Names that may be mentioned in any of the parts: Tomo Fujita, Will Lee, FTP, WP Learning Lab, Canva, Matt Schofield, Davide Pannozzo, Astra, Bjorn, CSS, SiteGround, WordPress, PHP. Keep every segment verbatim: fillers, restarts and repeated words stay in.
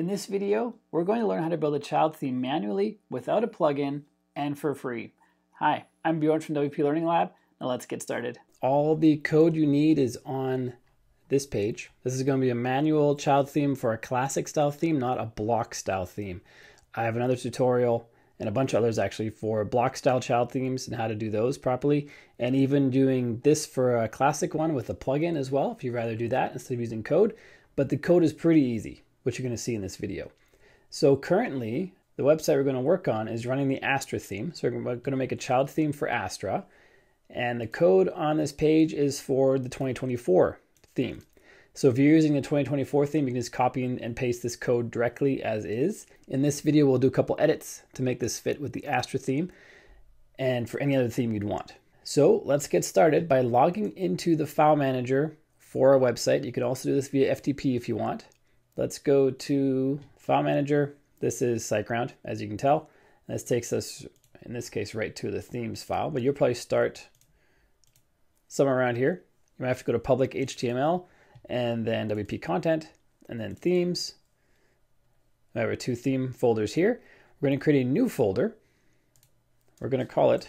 In this video, we're going to learn how to build a child theme manually without a plugin and for free. Hi, I'm Bjorn from W P Learning Lab. Now let's get started. All the code you need is on this page. This is going to be a manual child theme for a classic style theme, not a block style theme. I have another tutorial and a bunch of others actually for block style child themes and how to do those properly. And even doing this for a classic one with a plugin as well, if you'd rather do that instead of using code. But the code is pretty easy, which you're gonna see in this video. So currently, the website we're gonna work on is running the Astra theme. So we're gonna make a child theme for Astra. And the code on this page is for the twenty twenty-four theme. So if you're using the twenty twenty-four theme, you can just copy and paste this code directly as is. In this video, we'll do a couple edits to make this fit with the Astra theme and for any other theme you'd want. So let's get started by logging into the file manager for our website. You can also do this via F T P if you want. Let's go to file manager. This is SiteGround, as you can tell. And this takes us, in this case, right to the themes file, but you'll probably start somewhere around here. You might have to go to public H T M L and then W P content and then themes. We have our two theme folders here. We're going to create a new folder. We're going to call it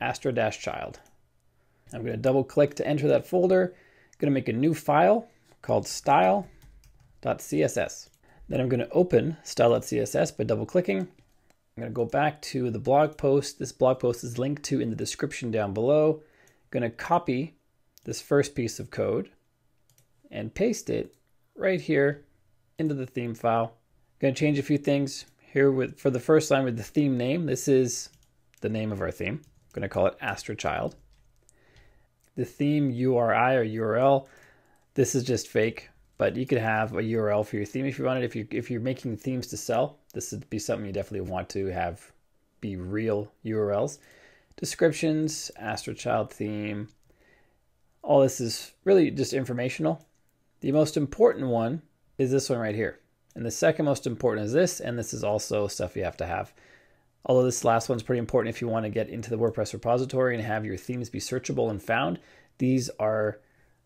Astra-Child. I'm going to double click to enter that folder. I'm going to make a new file called style dot C S S. Then I'm going to open style dot C S S by double clicking. I'm going to go back to the blog post. This blog post is linked to in the description down below. I'm going to copy this first piece of code and paste it right here into the theme file. I'm going to change a few things here with, for the first line with the theme name. This is the name of our theme. I'm going to call it Astra Child. The theme U R I or U R L, this is just fake, but you could have a U R L for your theme if you wanted. If you if you're making themes to sell, this would be something you definitely want to have be real U R Ls. Descriptions, Astra Child theme. All this is really just informational. The most important one is this one right here. And the second most important is this, and this is also stuff you have to have. Although this last one's pretty important if you want to get into the WordPress repository and have your themes be searchable and found. These are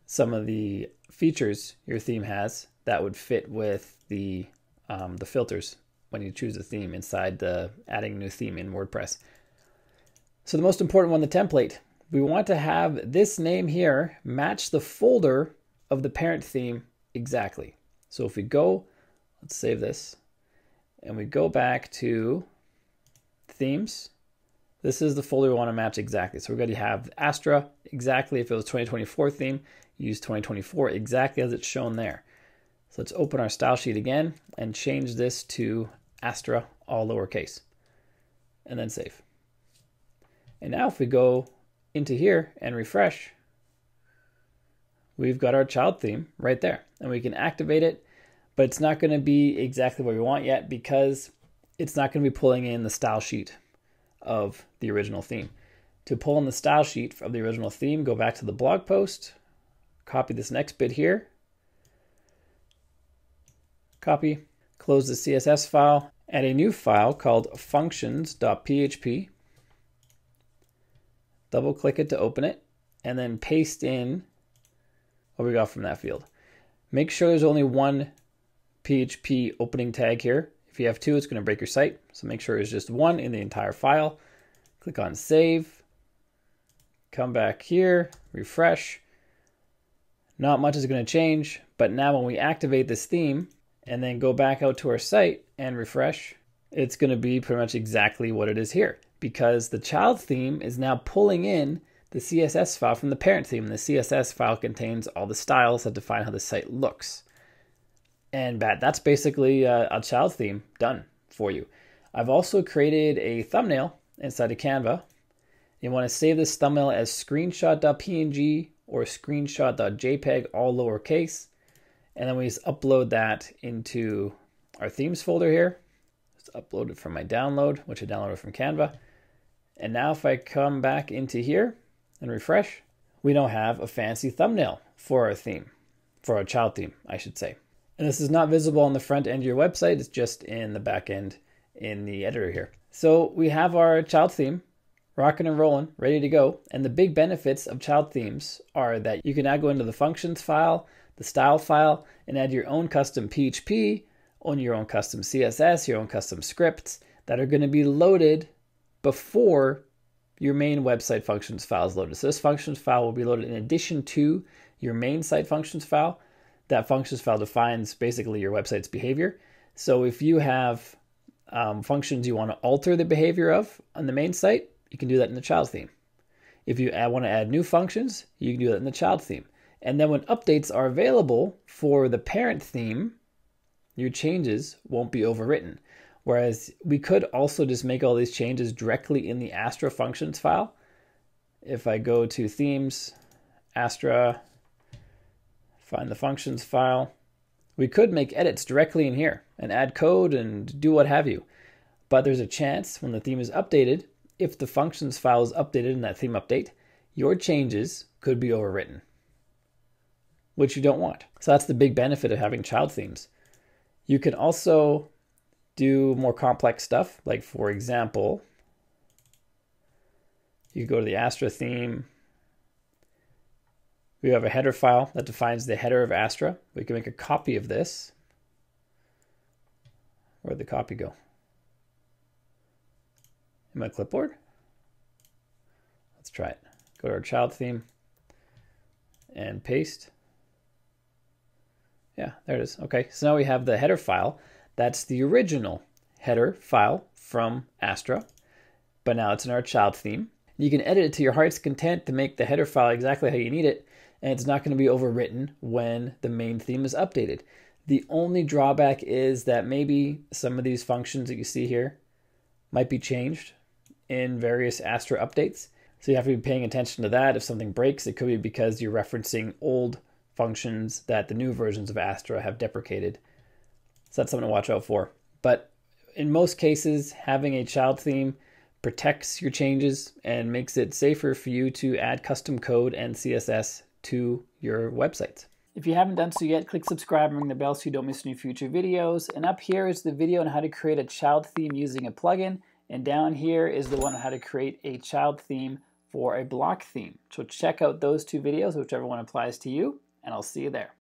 some of the features your theme has that would fit with the, um, the filters when you choose a theme inside the adding new theme in WordPress. So the most important one, the template. We want to have this name here match the folder of the parent theme exactly. So if we go, let's save this, and we go back to themes. This is the folder we want to match exactly. So we're going to have Astra exactly. If it was twenty twenty-four theme, use twenty twenty-four exactly as it's shown there. So let's open our style sheet again and change this to Astra, all lowercase, and then save. And now if we go into here and refresh, we've got our child theme right there, and we can activate it, but it's not going to be exactly what we want yet because it's not going to be pulling in the style sheet of the original theme. To pull in the style sheet of the original theme, go back to the blog post, copy this next bit here, copy, close the C S S file, add a new file called functions dot P H P, double click it to open it, and then paste in what we got from that field. Make sure there's only one P H P opening tag here. If you have two, it's going to break your site. So make sure it's just one in the entire file. Click on save, come back here, refresh. Not much is going to change, but now when we activate this theme and then go back out to our site and refresh, it's going to be pretty much exactly what it is here, because the child theme is now pulling in the C S S file from the parent theme. The C S S file contains all the styles that define how the site looks. And that's basically a, a child theme done for you. I've also created a thumbnail inside of Canva. You want to save this thumbnail as screenshot dot P N G or screenshot dot J peg, all lowercase. And then we just upload that into our themes folder here. Just upload it from my download, which I downloaded from Canva. And now if I come back into here and refresh, we don't have a fancy thumbnail for our theme, for our child theme, I should say. And this is not visible on the front end of your website. It's just in the back end in the editor here. So we have our child theme rocking and rolling, ready to go. And the big benefits of child themes are that you can now go into the functions file, the style file, and add your own custom P H P on your own custom C S S, your own custom scripts that are going to be loaded before your main website functions file is loaded. So this functions file will be loaded in addition to your main site functions file. That functions file defines basically your website's behavior. So if you have um, functions you want to alter the behavior of on the main site, you can do that in the child theme. If you want to add new functions, you can do that in the child theme. And then when updates are available for the parent theme, your changes won't be overwritten. Whereas we could also just make all these changes directly in the Astra functions file. If I go to themes, Astra, find the functions file, we could make edits directly in here and add code and do what have you. But there's a chance when the theme is updated, if the functions file is updated in that theme update, your changes could be overwritten, which you don't want. So that's the big benefit of having child themes. You can also do more complex stuff. Like for example, you go to the Astra theme. We have a header file that defines the header of Astra. We can make a copy of this. Where'd the copy go? In my clipboard? Let's try it. Go to our child theme and paste. Yeah, there it is. Okay, so now we have the header file. That's the original header file from Astra, but now it's in our child theme. You can edit it to your heart's content to make the header file exactly how you need it, and it's not going to be overwritten when the main theme is updated. The only drawback is that maybe some of these functions that you see here might be changed in various Astra updates. So you have to be paying attention to that. If something breaks, it could be because you're referencing old functions that the new versions of Astra have deprecated. So that's something to watch out for. But in most cases, having a child theme protects your changes and makes it safer for you to add custom code and C S S to your websites. If you haven't done so yet, click subscribe and ring the bell so you don't miss any future videos. And up here is the video on how to create a child theme using a plugin. And down here is the one on how to create a child theme for a block theme. So check out those two videos, whichever one applies to you. And I'll see you there.